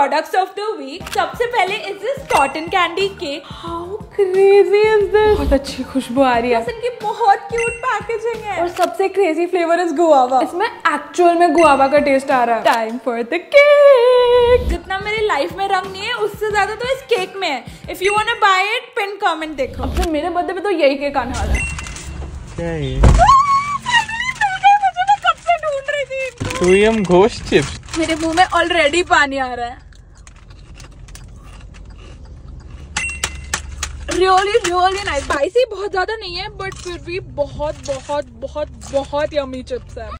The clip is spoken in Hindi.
Products of the week. सबसे पहले is this cotton candy cake. How crazy is this. बहुत अच्छी खुशबू आ रही है। इनकी बहुत क्यूट पैकेजिंग है और सबसे क्रेजी फ्लेवर इज गुआवा। इसमें एक्चुअल में गुआवा का टेस्ट आ रहा है। Time for the cake. जितना मेरी लाइफ में रंग नहीं है उससे ज्यादा तो इस केक में है। If you want to buy it pin comment देखो। अब तो मेरे बर्थडे पे तो यही केक आने वाला है। क्या ये टू यम घोष चिप्स। मेरे मुंह में ऑलरेडी पानी आ रहा है। Really nice. स्पाइसी बहुत ज्यादा नहीं है बट फिर भी बहुत बहुत बहुत बहुत यम्मी चिप्स है।